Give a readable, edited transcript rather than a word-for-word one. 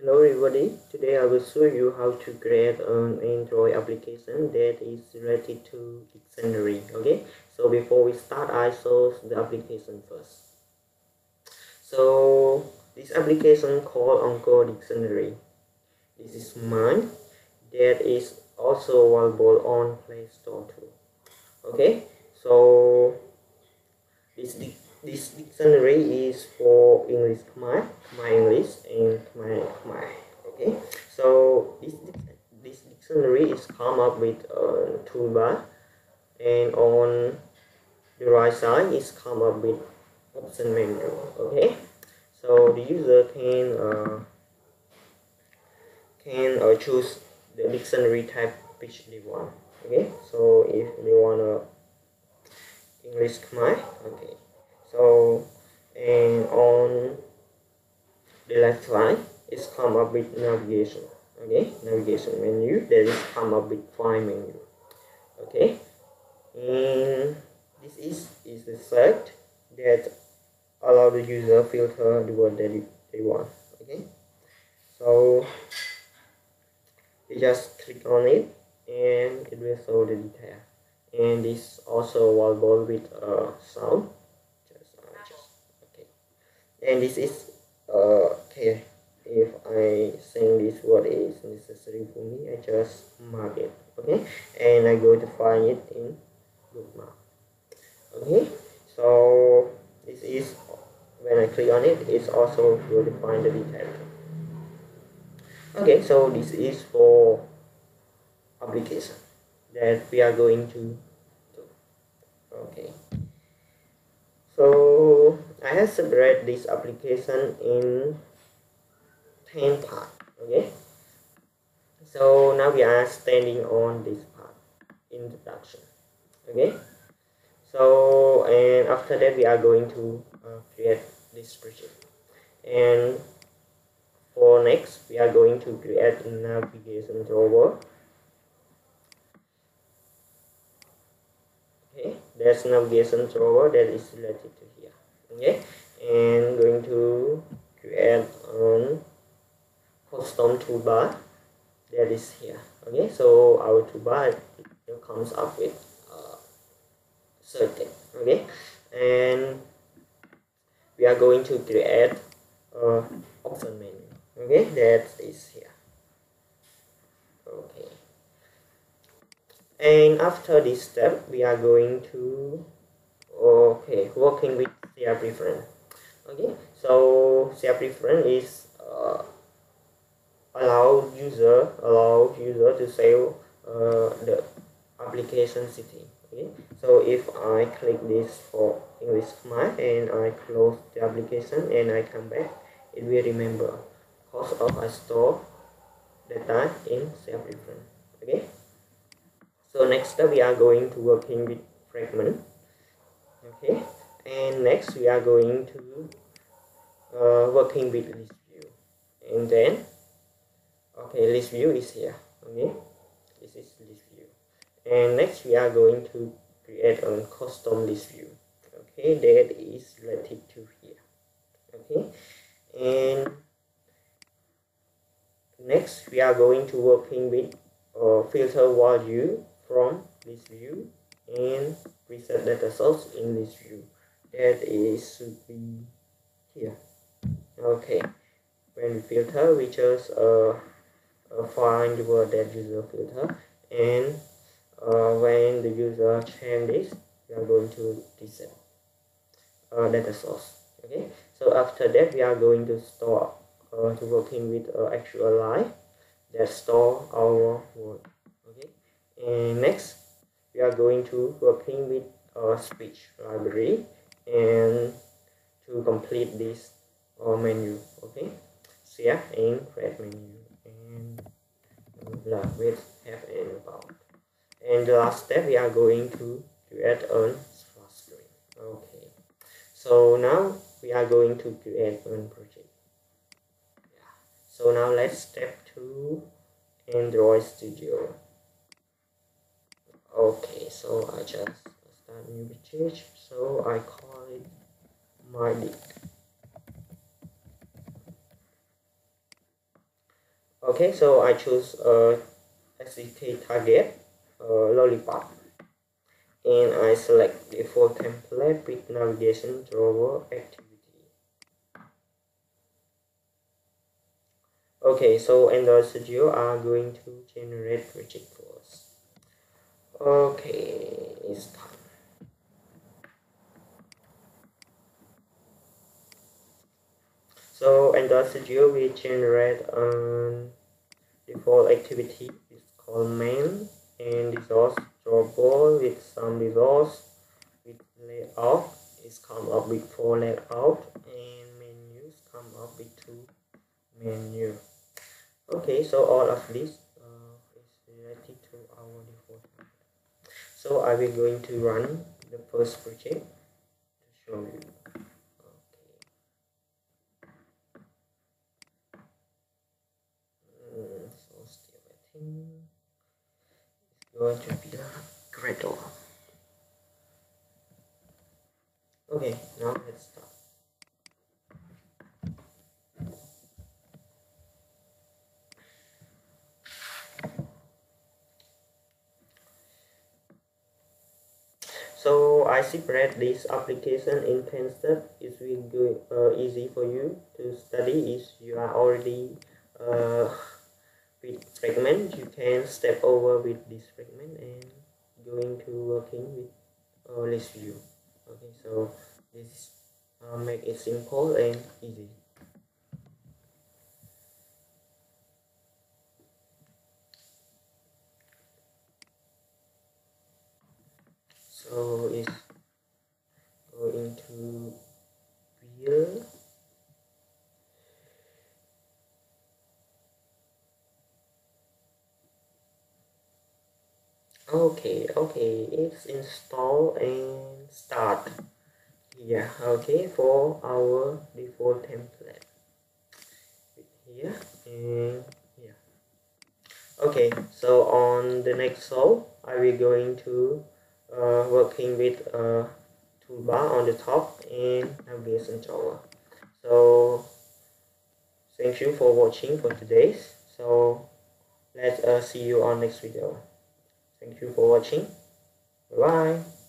Hello everybody, today I will show you how to create an Android application that is related to dictionary. Okay, so before we start, I show the application first. So this application called Angkor Dictionary. This is mine. That is also available on Play Store too. Okay, so this dictionary is for English Khmer, Khmer English, and Khmer Khmer. Okay, so this dictionary is come up with a toolbar, and on the right side is come up with option menu. Okay, so the user can choose the dictionary type which they want. Okay, so if they want English Khmer, okay. So, and on the left side, it's come up with navigation. Okay, navigation menu, that is come up with file menu. Okay, and this is the select that allow the user filter the word that they want. Okay, so you just click on it and it will show the detail. And this also available with sound. And this is okay. If I think this word is necessary for me, I just mark it. Okay, and I go to find it in bookmark. Okay, so this is when I click on it, it's also go to find the detail. Okay, so this is for application that we are going to do. Okay. So I have separated this application in 10 parts. Okay. So now we are standing on this part, introduction. Okay. So and after that we are going to create this project. And for next we are going to create navigation drawer. There's navigation drawer that is related to here. Okay, and going to create a custom toolbar that is here. Okay, so our toolbar comes up with certain. Okay, and we are going to create option menu. Okay, that is here. Okay. And after this step, we are going to working with SharedPreferences. Okay, so SharedPreferences is allow user to save the application setting. Okay, so if I click this for English Khmer and I close the application and I come back, it will remember because I store data in SharedPreferences. Okay. So next step we are going to working with fragment. Okay, and next we are going to working with ListView, and then okay, ListView is here. Okay, this is ListView, and next we are going to create a custom ListView. Okay, that is related to here. Okay, and next we are going to working with filter value from this view and reset data source in this view. That is should be here. Okay, when we filter, we just find the word that user filter, and when the user change this, we are going to reset data source. Okay, so after that, we are going to start to working with actual line that store our word. Okay, and next we are going to working with our speech library and to complete this menu. Okay, share and create menu and blah with have and about. And the last step we are going to create a splash screen. Okay, so now we are going to create a project. Yeah. So now let's step to Android Studio. Okay, so I just start new page, so I call it my dic. Okay, so I choose SDK target lollipop, and I select default template with navigation drawer activity. Okay, so Android Studio are going to generate project for us. Okay, it's time. So Android Studio will generate a default activity. It's called main and resource drawable with some resource with layout. It's come up with 4 layout and menus come up with 2 menu. Okay, so all of this is related to our default. So I will going to run the first project to show you. It's going to be Gradle. Okay, now let's start. So I separate this application in 10 steps. It will be easy for you to study if you are already with Fragment. You can step over with this Fragment and going to working with ListView. Okay, so this make it simple and easy. So it's going to build. Okay, it's installed and start here. Okay, for our default template here and here. Okay, so on the next show, I will going to working with toolbar on the top and navigation drawer. So thank you for watching for today. So let's see you on next video. Thank you for watching. Bye-bye.